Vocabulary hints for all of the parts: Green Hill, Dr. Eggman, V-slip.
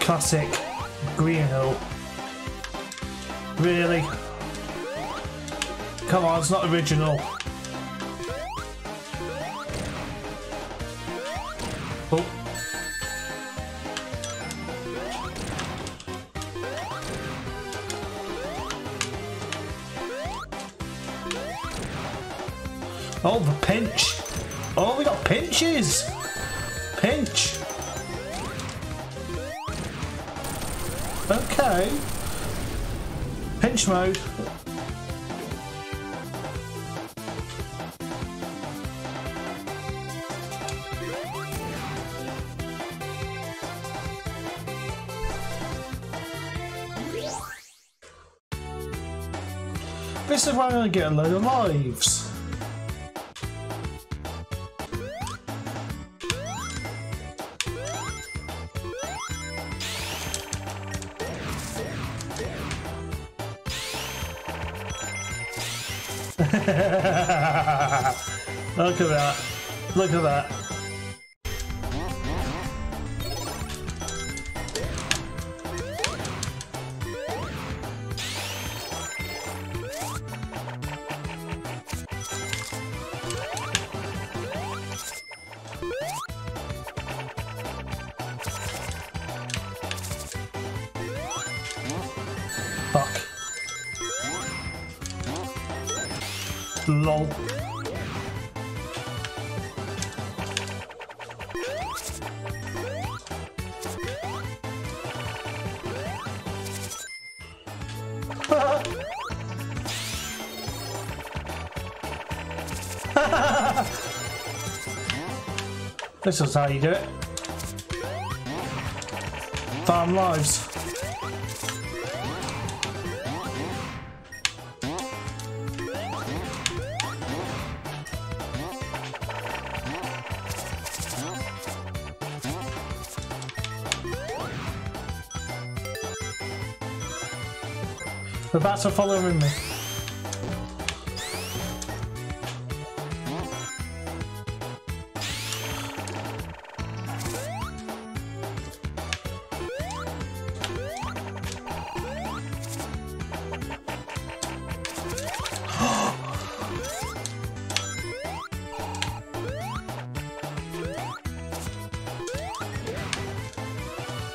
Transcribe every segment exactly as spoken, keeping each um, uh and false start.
Classic Green Hill. Really? Come on, it's not original. Oh. Oh, the pinch. Oh, we got pinches. Pinch. Okay. Pinch mode. This is where I'm going to get a load of lives. Look at that. Look at that. Fuck. Lol. This is how you do it. Farm lives. The bats are following me.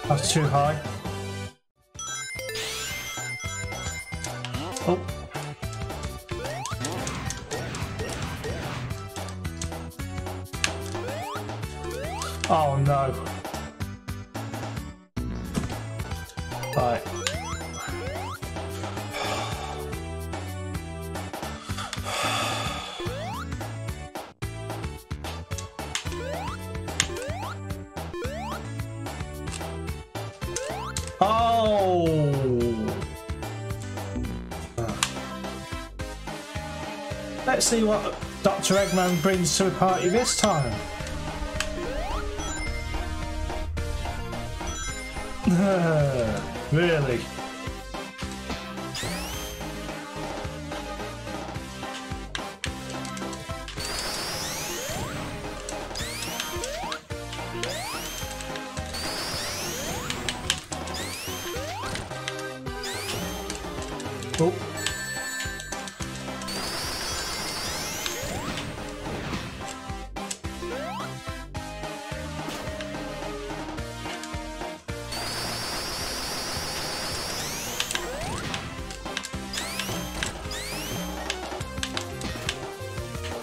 That's too high. Oh. Oh no. Right. Oh. Let's see what Doctor Eggman brings to the party this time. Really? Oh.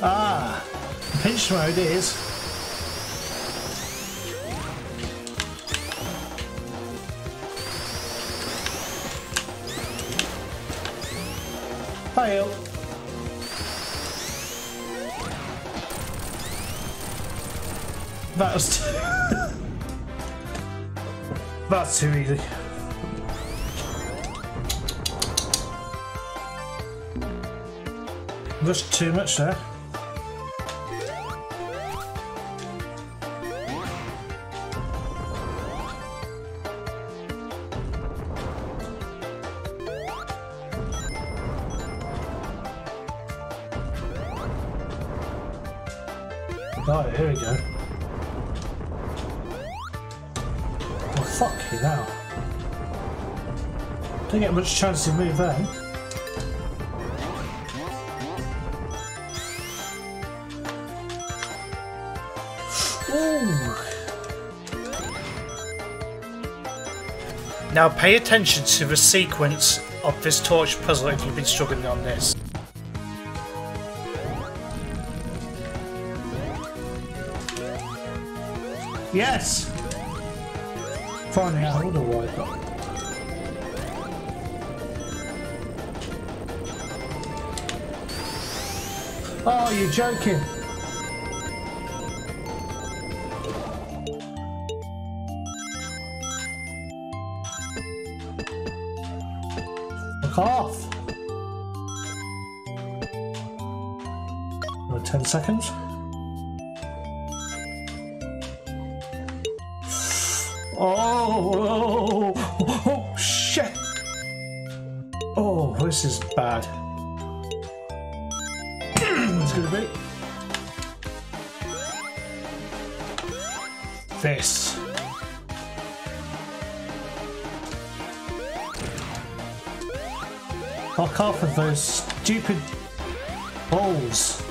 Ah, pinch mode is. Fail. That was too That's too easy. That's too much there. Right, here we go. Fucking hell. Don't get much chance to move then. Ooh. Now pay attention to the sequence of this torch puzzle if you've been struggling on this. Yes! Finally, I wonder why I got it. Oh, you're joking! Fuck off! Another ten seconds. Oh, oh, oh, oh, shit! Oh, this is bad. It's gonna be this. Fuck off with those stupid balls.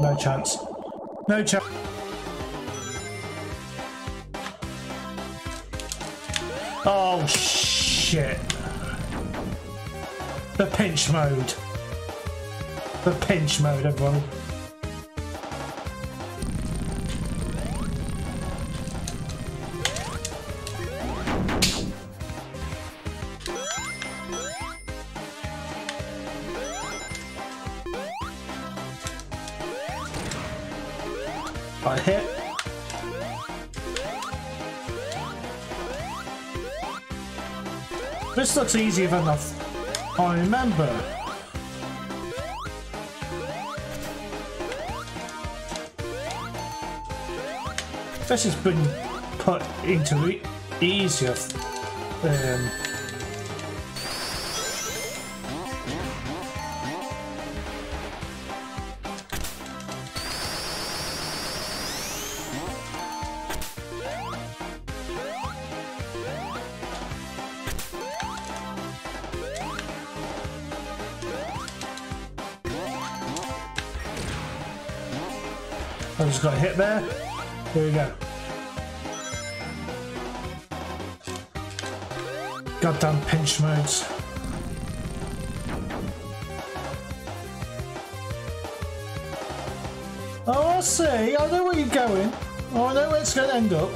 No chance. No chance. Oh shit. The pinch mode. The pinch mode, everyone. I hit. This looks easier than I, I remember. This has been put into it easier. Um, I just got a hit there. Here we go. Goddamn pinch modes. Oh, I see. I know where you're going. Oh, I know where it's going to end up.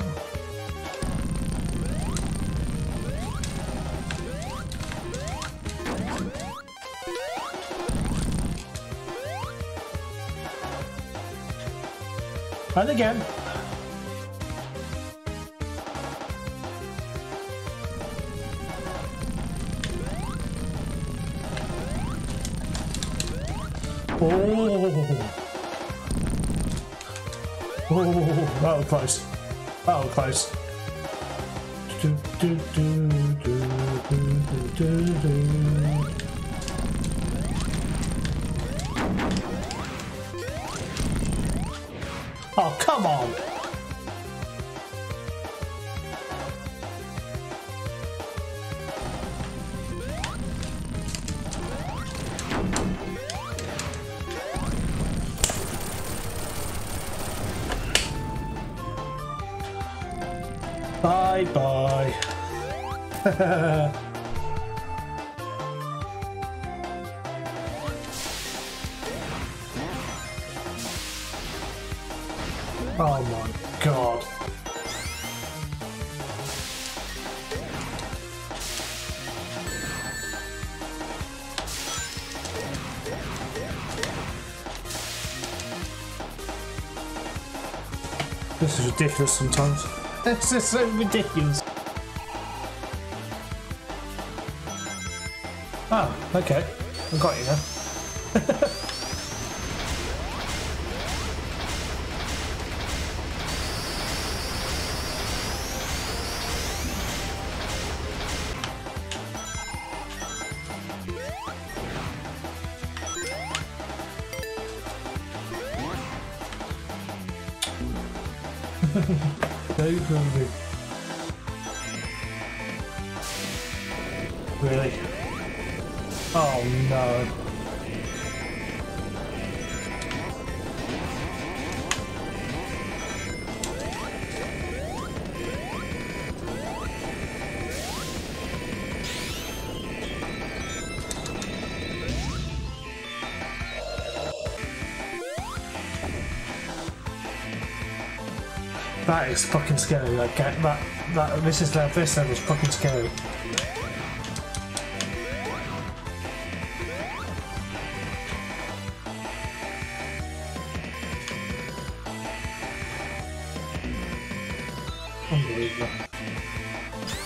And again. Oh. Oh, that was close. That was close. Do, do, do, do, do, do, do, do. Oh, come on! Bye bye. Oh my god. This is ridiculous sometimes. This is so ridiculous. Ah, okay. I got you now. Very hungry. Really? Oh no. That is fucking scary. Like that, that, that this is like this level is fucking scary. Unbelievable.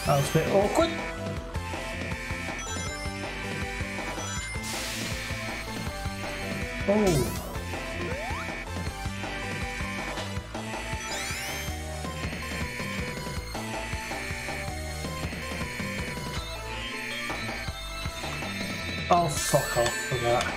That was a bit awkward. Oh. Oh, fuck off for that.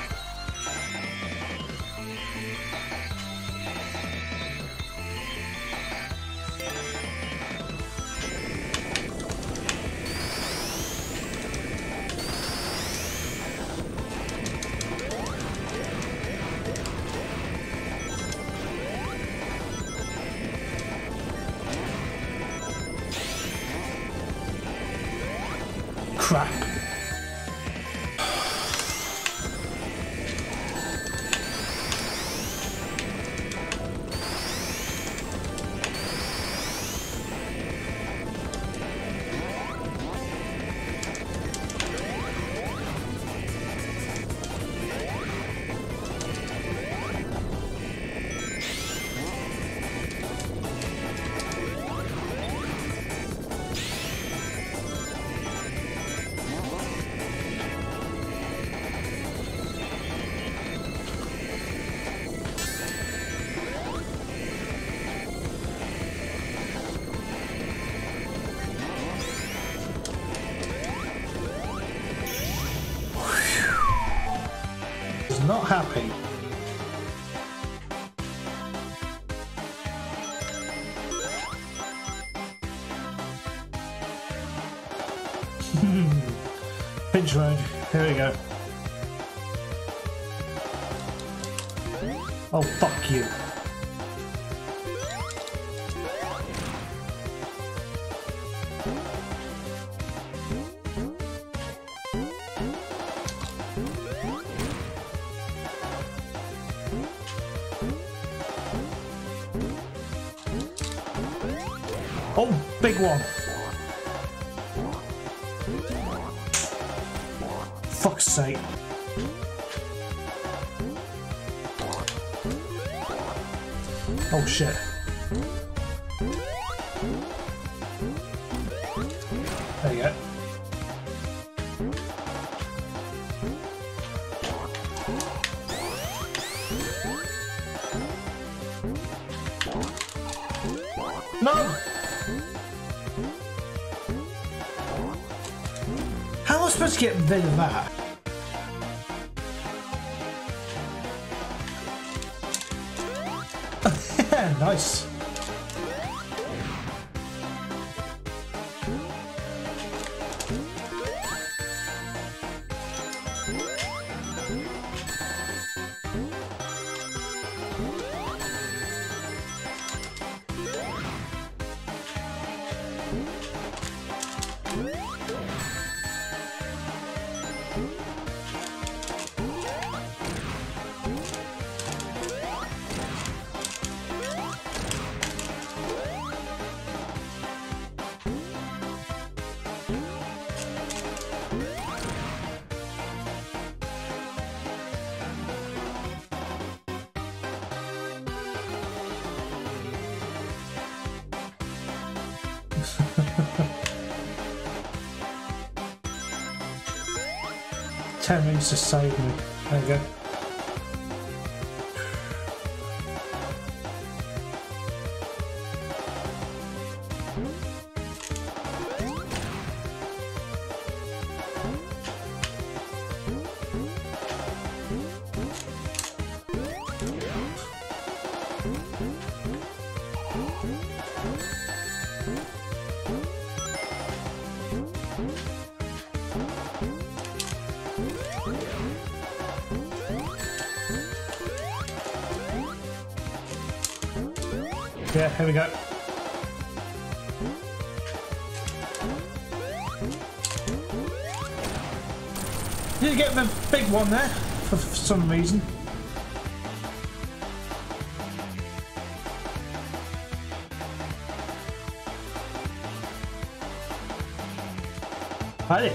Crap. Not happy. Pinch road. Here we go. Oh, fuck you. Oh, big one. Fuck's sake. Oh shit. There you go. No! How am I supposed to get rid of that? Nice. ten minutes to save me. There you go. Yeah, here we go. Did get the big one there for, for some reason. I did.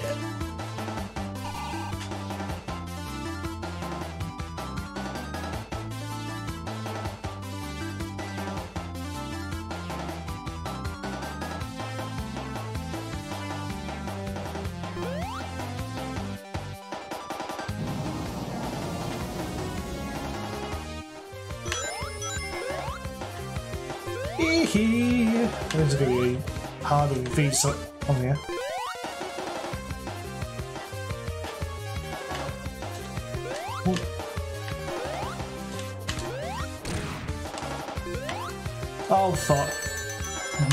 There's going to be a hard V-slip on here. Oh fuck.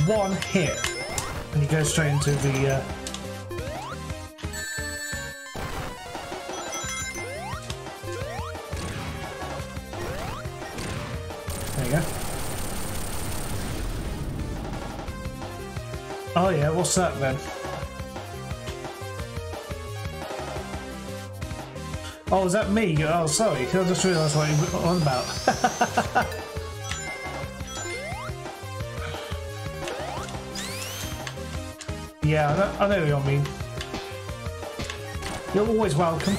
One hit and you go straight into the uh... There you go. Oh yeah, what's that then? Oh, is that me? Oh sorry, I just realised what you're on about. Yeah, I know, I know what you mean. You're always welcome.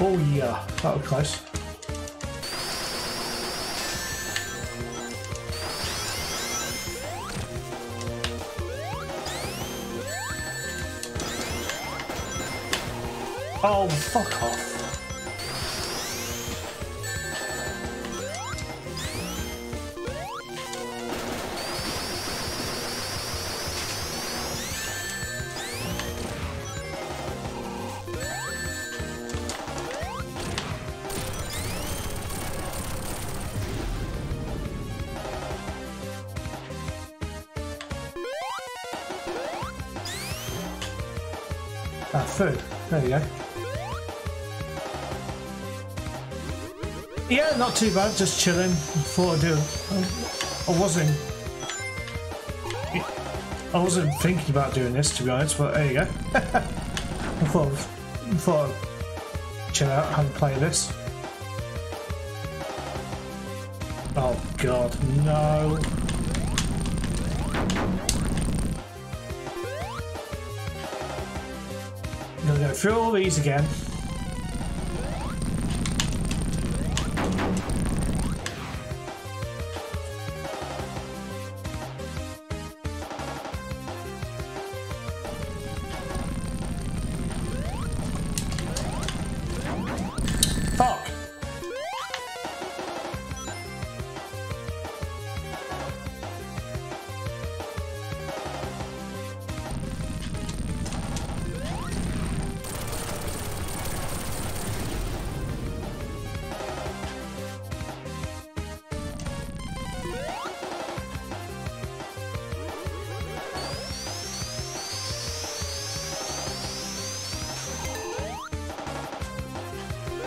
Oh yeah, that was close. Oh, fuck off. Ah, food. There you go. Yeah, not too bad. Just chilling. Before I do, I wasn't. I wasn't thinking about doing this, to be honest. But there you go. Before, before, I chill out and play this. Oh God, no. I'm gonna go through all these again. Fuck!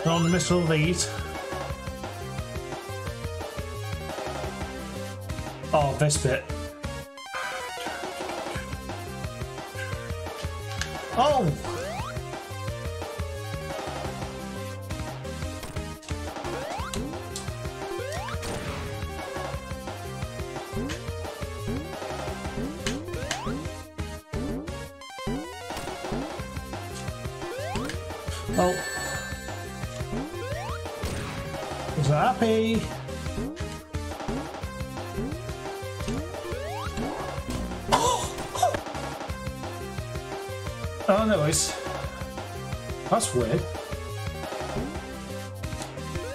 Don't miss all these. Oh, this bit. Oh! Oh. He's not happy. Oh no, it's That's weird.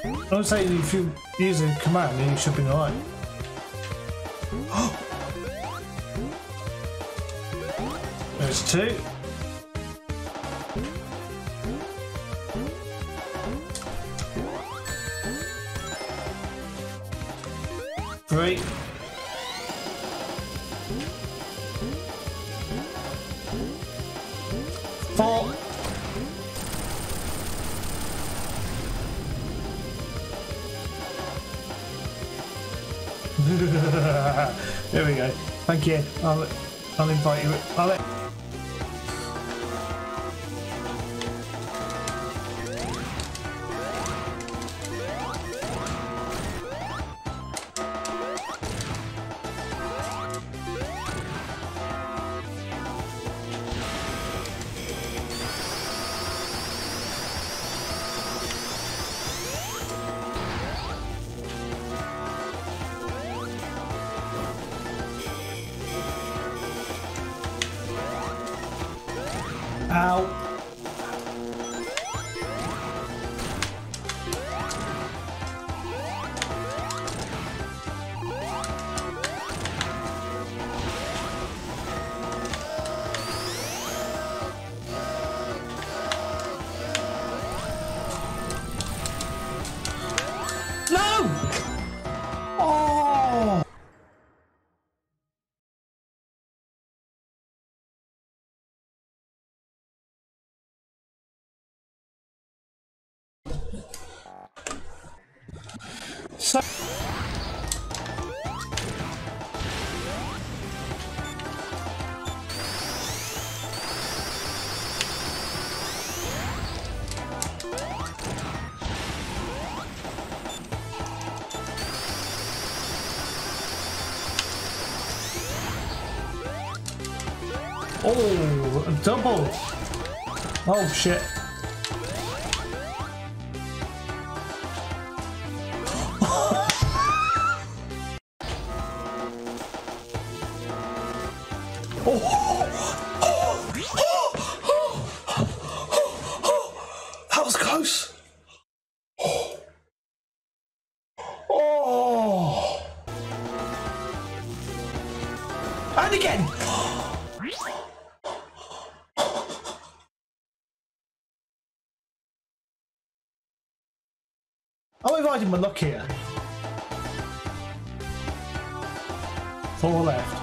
I would say if you use a command, then you should be alright. There's two. Three. Four. There we go. Thank you. I'll I'll invite you. I'll let Ow. No! Oh! So oh, a double. Oh shit. That was close. Oh. Oh. And again. Am I riding my luck here? Four left.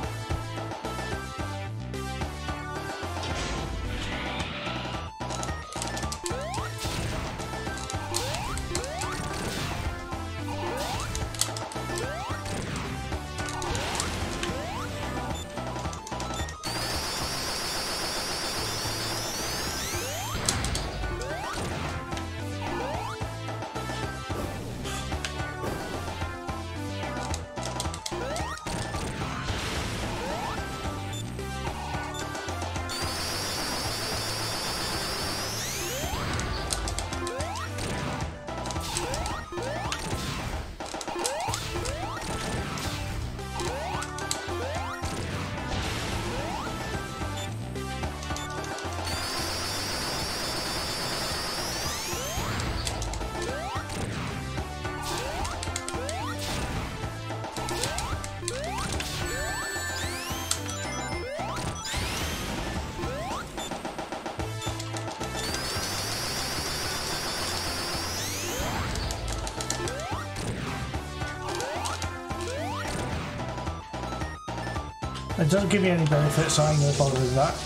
It doesn't give me any benefit, so I ain't gonna bother with that.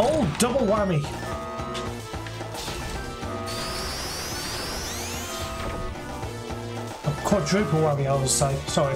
Oh, double whammy. A quadruple whammy, I will say. Sorry.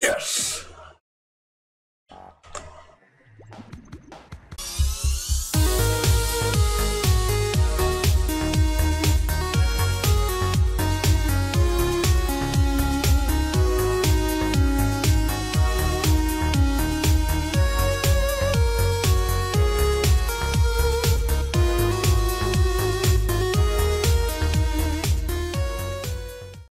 Yes!